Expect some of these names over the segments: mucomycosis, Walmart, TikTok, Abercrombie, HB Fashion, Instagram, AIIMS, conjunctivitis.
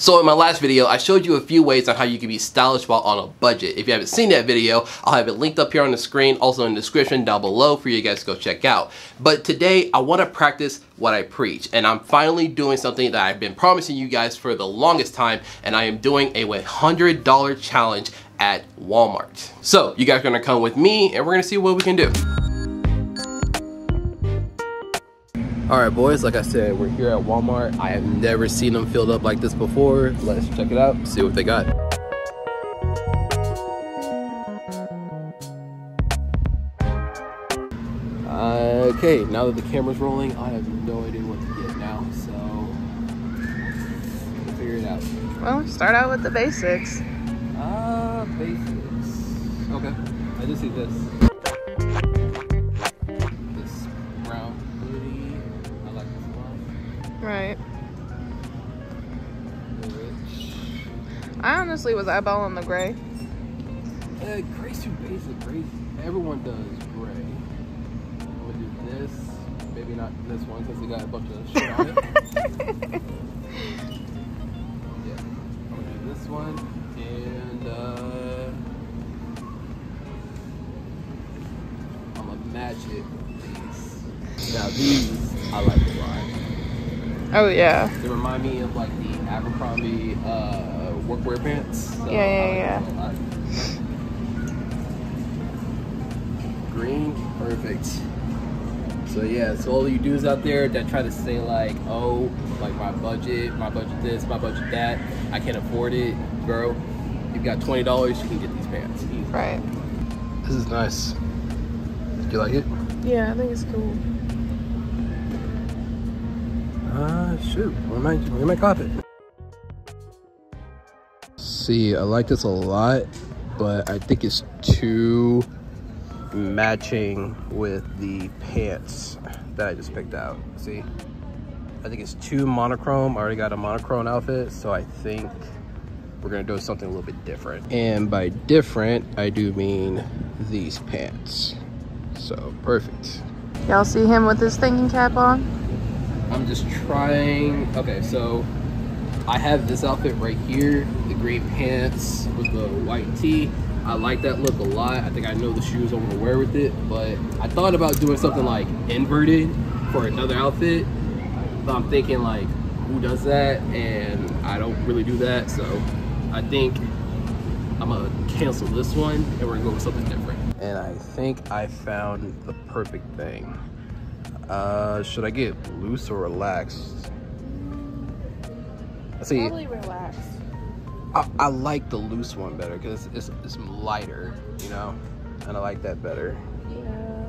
So in my last video, I showed you a few ways on how you can be stylish while on a budget. If you haven't seen that video, I'll have it linked up here on the screen, also in the description down below for you guys to go check out. But today, I want to practice what I preach, and I'm finally doing something that I've been promising you guys for the longest time, and I am doing a $100 challenge at Walmart. So you guys are going to come with me, and we're going to see what we can do. All right, boys, like I said, we're here at Walmart. I have never seen them filled up like this before. Let's check it out, see what they got. Okay, now that the camera's rolling, I have no idea what to get now, so we'll figure it out. Well, start out with the basics. Basics. Okay, I just see this. Right. Rich. I honestly was eyeballing the gray. Gray's too basic. Gray's, everyone does gray. I'm gonna do this. Maybe not this one because it got a bunch of shit on it. Yeah. I'm gonna do this one. And I'm gonna match it with these. Now these I like a lot. Oh yeah. They remind me of like the Abercrombie workwear pants. So yeah. Green, perfect. So yeah, so all you dudes out there that try to say like, oh, like my budget this, my budget that, I can't afford it, bro. You've got $20, you can get these pants. Easy. Right. This is nice. Do you like it? Yeah, I think it's cool. Shoot, we might cop it. See, I like this a lot, but I think it's too matching with the pants that I just picked out. See, I think it's too monochrome. I already got a monochrome outfit, so I think we're gonna do something a little bit different. And by different, I do mean these pants. So perfect. Y'all see him with his thinking cap on? I'm just trying. Okay, so I have this outfit right here, the green pants with the white tee. I like that look a lot. I think I know the shoes I'm gonna wear with it, but I thought about doing something like inverted for another outfit, but I'm thinking like, who does that? And I don't really do that, so I think I'm gonna cancel this one and we're gonna go with something different. And I think I found the perfect thing. Should I get loose or relaxed? See, probably relaxed. I like the loose one better because it's lighter, you know? And I like that better. Yeah.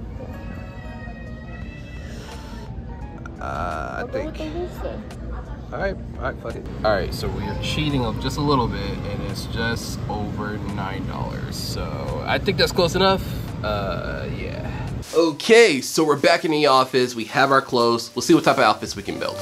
I think. All right, fuck it. All right, so we are cheating up just a little bit and it's just over $9. So I think that's close enough. Yeah. Okay, so we're back in the office. We have our clothes. We'll see what type of outfits we can build.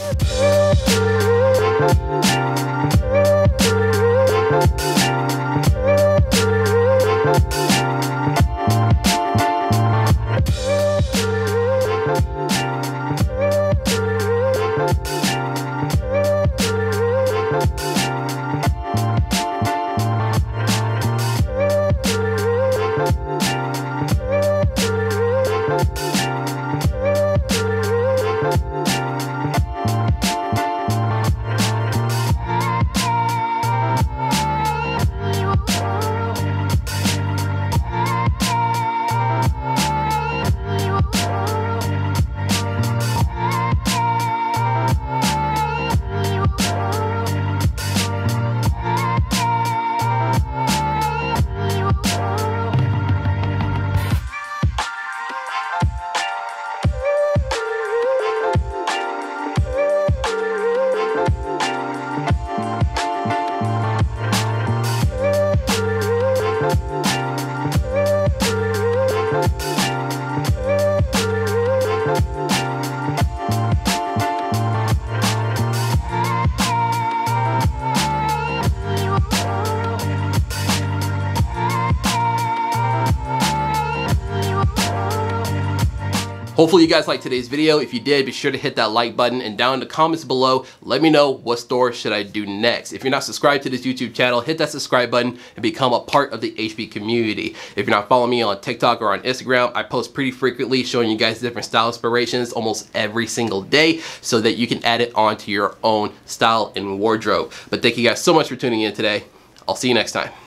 Hopefully you guys liked today's video. If you did, be sure to hit that like button, and down in the comments below, let me know what store should I do next. If you're not subscribed to this YouTube channel, hit that subscribe button and become a part of the HB community. If you're not following me on TikTok or on Instagram, I post pretty frequently showing you guys different style inspirations almost every single day so that you can add it onto your own style and wardrobe. But thank you guys so much for tuning in today. I'll see you next time.